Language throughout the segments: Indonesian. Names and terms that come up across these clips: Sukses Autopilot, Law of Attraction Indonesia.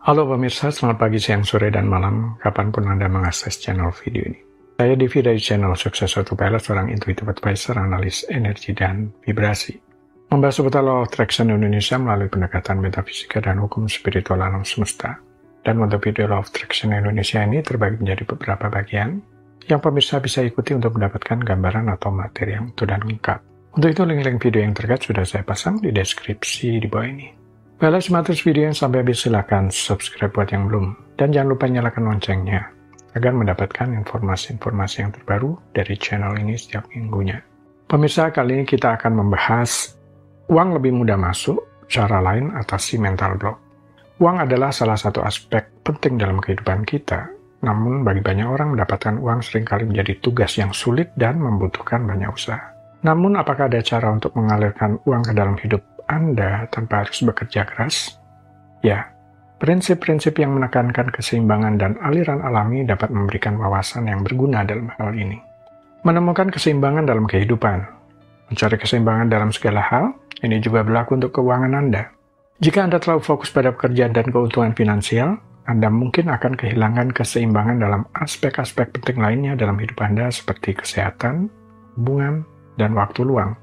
Halo pemirsa, selamat pagi, siang, sore, dan malam, kapanpun Anda mengakses channel video ini. Saya Divi dari channel Sukses Autopilot, seorang intuitive advisor, analis energi dan vibrasi. Membahas seputar Law of Attraction Indonesia melalui pendekatan metafisika dan hukum spiritual alam semesta. Dan untuk video Law of Attraction Indonesia ini terbagi menjadi beberapa bagian, yang pemirsa bisa ikuti untuk mendapatkan gambaran atau materi yang utuh dan lengkap. Untuk itu, link-link video yang terkait sudah saya pasang di deskripsi di bawah ini. Bila simak terus video yang sampai habis, silahkan subscribe buat yang belum. Dan jangan lupa nyalakan loncengnya, agar mendapatkan informasi-informasi yang terbaru dari channel ini setiap minggunya. Pemirsa, kali ini kita akan membahas uang lebih mudah masuk, cara lain atasi mental block. Uang adalah salah satu aspek penting dalam kehidupan kita. Namun, bagi banyak orang mendapatkan uang seringkali menjadi tugas yang sulit dan membutuhkan banyak usaha. Namun, apakah ada cara untuk mengalirkan uang ke dalam hidup Anda tanpa harus bekerja keras? Ya, prinsip-prinsip yang menekankan keseimbangan dan aliran alami dapat memberikan wawasan yang berguna dalam hal ini. Menemukan keseimbangan dalam kehidupan, mencari keseimbangan dalam segala hal, ini juga berlaku untuk keuangan Anda. Jika Anda terlalu fokus pada pekerjaan dan keuntungan finansial, Anda mungkin akan kehilangan keseimbangan dalam aspek-aspek penting lainnya dalam hidup Anda seperti kesehatan, hubungan, dan waktu luang.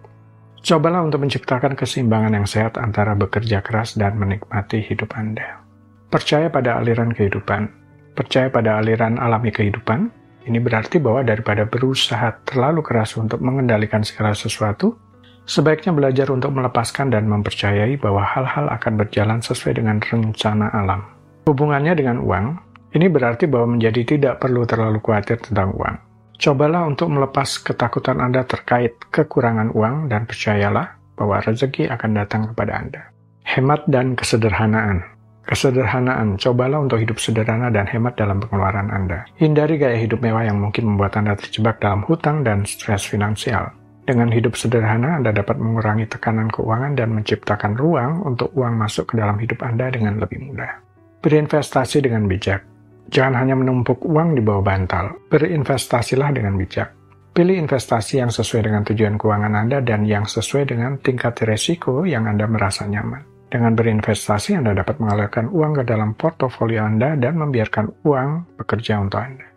Cobalah untuk menciptakan keseimbangan yang sehat antara bekerja keras dan menikmati hidup Anda. Percaya pada aliran kehidupan. Percaya pada aliran alami kehidupan. Ini berarti bahwa daripada berusaha terlalu keras untuk mengendalikan segala sesuatu, sebaiknya belajar untuk melepaskan dan mempercayai bahwa hal-hal akan berjalan sesuai dengan rencana alam. Hubungannya dengan uang, ini berarti bahwa menjadi tidak perlu terlalu khawatir tentang uang. Cobalah untuk melepas ketakutan Anda terkait kekurangan uang dan percayalah bahwa rezeki akan datang kepada Anda. Hemat dan kesederhanaan. Kesederhanaan, cobalah untuk hidup sederhana dan hemat dalam pengeluaran Anda. Hindari gaya hidup mewah yang mungkin membuat Anda terjebak dalam hutang dan stres finansial. Dengan hidup sederhana, Anda dapat mengurangi tekanan keuangan dan menciptakan ruang untuk uang masuk ke dalam hidup Anda dengan lebih mudah. Berinvestasi dengan bijak. Jangan hanya menumpuk uang di bawah bantal, berinvestasilah dengan bijak. Pilih investasi yang sesuai dengan tujuan keuangan Anda dan yang sesuai dengan tingkat risiko yang Anda merasa nyaman. Dengan berinvestasi, Anda dapat mengalirkan uang ke dalam portofolio Anda dan membiarkan uang bekerja untuk Anda.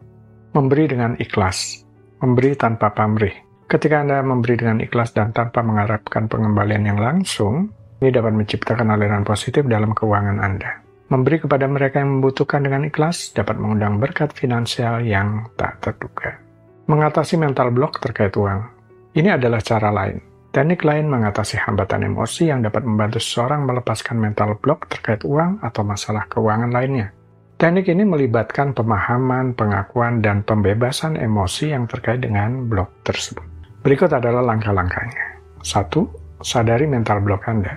Memberi dengan ikhlas. Memberi tanpa pamrih. Ketika Anda memberi dengan ikhlas dan tanpa mengharapkan pengembalian yang langsung, ini dapat menciptakan aliran positif dalam keuangan Anda. Memberi kepada mereka yang membutuhkan dengan ikhlas dapat mengundang berkat finansial yang tak terduga. Mengatasi mental block terkait uang. Ini adalah cara lain. Teknik lain mengatasi hambatan emosi yang dapat membantu seseorang melepaskan mental block terkait uang atau masalah keuangan lainnya. Teknik ini melibatkan pemahaman, pengakuan, dan pembebasan emosi yang terkait dengan block tersebut. Berikut adalah langkah-langkahnya. 1. Sadari mental block Anda.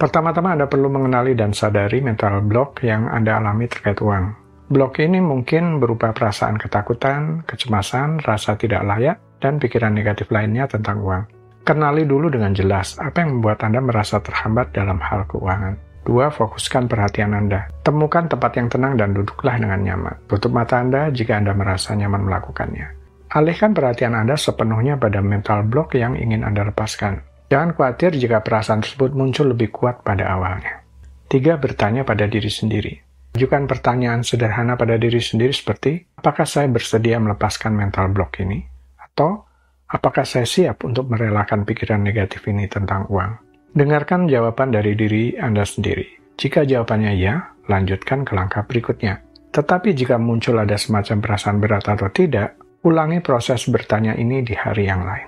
Pertama-tama Anda perlu mengenali dan sadari mental block yang Anda alami terkait uang. Block ini mungkin berupa perasaan ketakutan, kecemasan, rasa tidak layak, dan pikiran negatif lainnya tentang uang. Kenali dulu dengan jelas apa yang membuat Anda merasa terhambat dalam hal keuangan. 2. Fokuskan perhatian Anda. Temukan tempat yang tenang dan duduklah dengan nyaman. Tutup mata Anda jika Anda merasa nyaman melakukannya. Alihkan perhatian Anda sepenuhnya pada mental block yang ingin Anda lepaskan. Jangan khawatir jika perasaan tersebut muncul lebih kuat pada awalnya. 3. Bertanya pada diri sendiri. Ajukan pertanyaan sederhana pada diri sendiri seperti, apakah saya bersedia melepaskan mental block ini? Atau, apakah saya siap untuk merelakan pikiran negatif ini tentang uang? Dengarkan jawaban dari diri Anda sendiri. Jika jawabannya ya, lanjutkan ke langkah berikutnya. Tetapi jika muncul ada semacam perasaan berat atau tidak, ulangi proses bertanya ini di hari yang lain.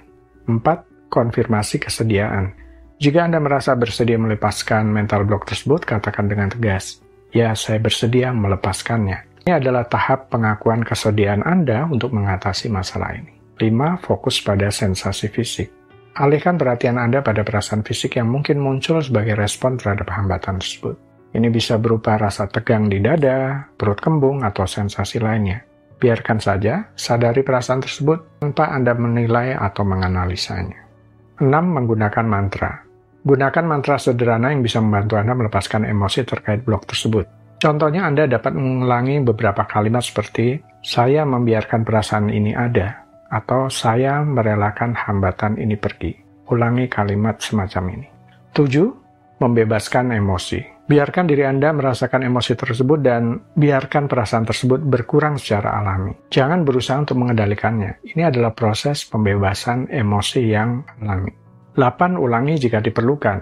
4. Konfirmasi kesediaan. Jika Anda merasa bersedia melepaskan mental block tersebut, katakan dengan tegas, ya, saya bersedia melepaskannya. Ini adalah tahap pengakuan kesediaan Anda untuk mengatasi masalah ini. 5. Fokus pada sensasi fisik. Alihkan perhatian Anda pada perasaan fisik yang mungkin muncul sebagai respon terhadap hambatan tersebut. Ini bisa berupa rasa tegang di dada, perut kembung, atau sensasi lainnya. Biarkan saja, sadari perasaan tersebut tanpa Anda menilai atau menganalisanya. 6. Menggunakan mantra. Gunakan mantra sederhana yang bisa membantu Anda melepaskan emosi terkait blok tersebut. Contohnya, Anda dapat mengulangi beberapa kalimat seperti, saya membiarkan perasaan ini ada, atau saya merelakan hambatan ini pergi. Ulangi kalimat semacam ini. 7. Membebaskan emosi. Biarkan diri Anda merasakan emosi tersebut dan biarkan perasaan tersebut berkurang secara alami. Jangan berusaha untuk mengendalikannya. Ini adalah proses pembebasan emosi yang alami. 8. Ulangi jika diperlukan.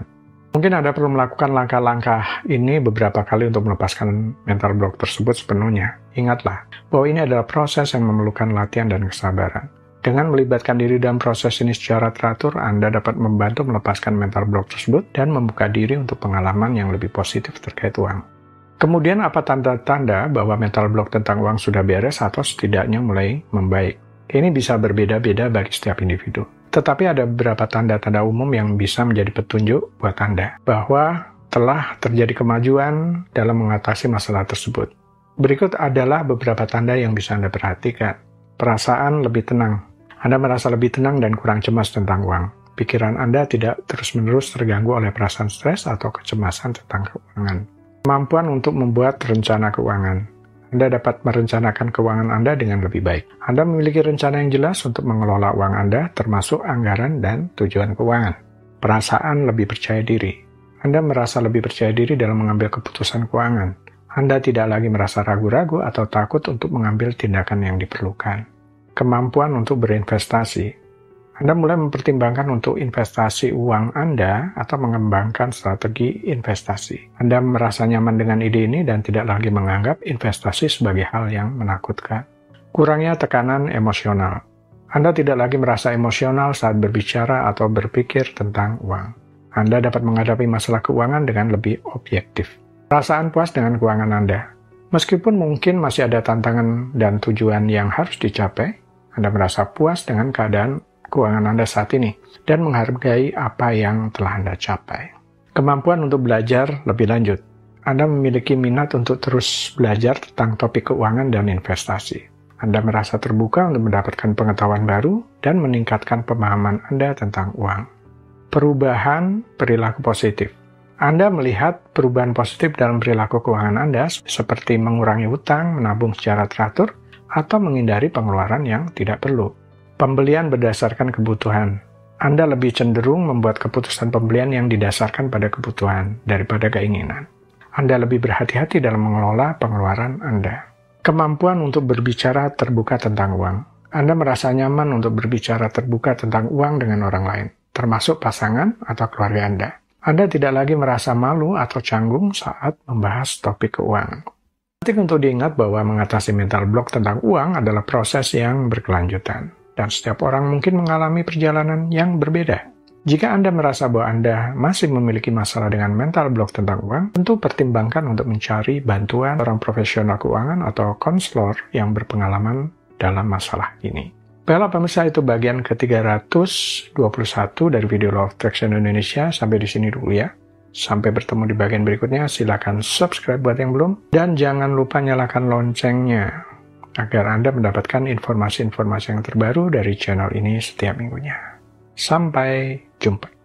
Mungkin Anda perlu melakukan langkah-langkah ini beberapa kali untuk melepaskan mental block tersebut sepenuhnya. Ingatlah bahwa ini adalah proses yang memerlukan latihan dan kesabaran. Dengan melibatkan diri dalam proses ini secara teratur, Anda dapat membantu melepaskan mental block tersebut dan membuka diri untuk pengalaman yang lebih positif terkait uang. Kemudian, apa tanda-tanda bahwa mental block tentang uang sudah beres atau setidaknya mulai membaik? Ini bisa berbeda-beda bagi setiap individu. Tetapi ada beberapa tanda-tanda umum yang bisa menjadi petunjuk buat Anda bahwa telah terjadi kemajuan dalam mengatasi masalah tersebut. Berikut adalah beberapa tanda yang bisa Anda perhatikan. Perasaan lebih tenang. Anda merasa lebih tenang dan kurang cemas tentang uang. Pikiran Anda tidak terus-menerus terganggu oleh perasaan stres atau kecemasan tentang keuangan. Kemampuan untuk membuat rencana keuangan. Anda dapat merencanakan keuangan Anda dengan lebih baik. Anda memiliki rencana yang jelas untuk mengelola uang Anda, termasuk anggaran dan tujuan keuangan. Perasaan lebih percaya diri. Anda merasa lebih percaya diri dalam mengambil keputusan keuangan. Anda tidak lagi merasa ragu-ragu atau takut untuk mengambil tindakan yang diperlukan. Kemampuan untuk berinvestasi. Anda mulai mempertimbangkan untuk investasi uang Anda atau mengembangkan strategi investasi. Anda merasa nyaman dengan ide ini dan tidak lagi menganggap investasi sebagai hal yang menakutkan. Kurangnya tekanan emosional. Anda tidak lagi merasa emosional saat berbicara atau berpikir tentang uang. Anda dapat menghadapi masalah keuangan dengan lebih objektif. Perasaan puas dengan keuangan Anda. Meskipun mungkin masih ada tantangan dan tujuan yang harus dicapai, Anda merasa puas dengan keadaan keuangan Anda saat ini dan menghargai apa yang telah Anda capai. Kemampuan untuk belajar lebih lanjut. Anda memiliki minat untuk terus belajar tentang topik keuangan dan investasi. Anda merasa terbuka untuk mendapatkan pengetahuan baru dan meningkatkan pemahaman Anda tentang uang. Perubahan perilaku positif. Anda melihat perubahan positif dalam perilaku keuangan Anda seperti mengurangi hutang, menabung secara teratur, atau menghindari pengeluaran yang tidak perlu. Pembelian berdasarkan kebutuhan. Anda lebih cenderung membuat keputusan pembelian yang didasarkan pada kebutuhan daripada keinginan. Anda lebih berhati-hati dalam mengelola pengeluaran Anda. Kemampuan untuk berbicara terbuka tentang uang. Anda merasa nyaman untuk berbicara terbuka tentang uang dengan orang lain, termasuk pasangan atau keluarga Anda. Anda tidak lagi merasa malu atau canggung saat membahas topik keuangan. Penting untuk diingat bahwa mengatasi mental block tentang uang adalah proses yang berkelanjutan, dan setiap orang mungkin mengalami perjalanan yang berbeda. Jika Anda merasa bahwa Anda masih memiliki masalah dengan mental block tentang uang, tentu pertimbangkan untuk mencari bantuan orang profesional keuangan atau konselor yang berpengalaman dalam masalah ini. Baiklah pemirsa, itu bagian ke-321 dari video Law of Attraction Indonesia. Sampai di sini dulu ya. Sampai bertemu di bagian berikutnya. Silakan subscribe buat yang belum. Dan jangan lupa nyalakan loncengnya, agar Anda mendapatkan informasi-informasi yang terbaru dari channel ini setiap minggunya. Sampai jumpa.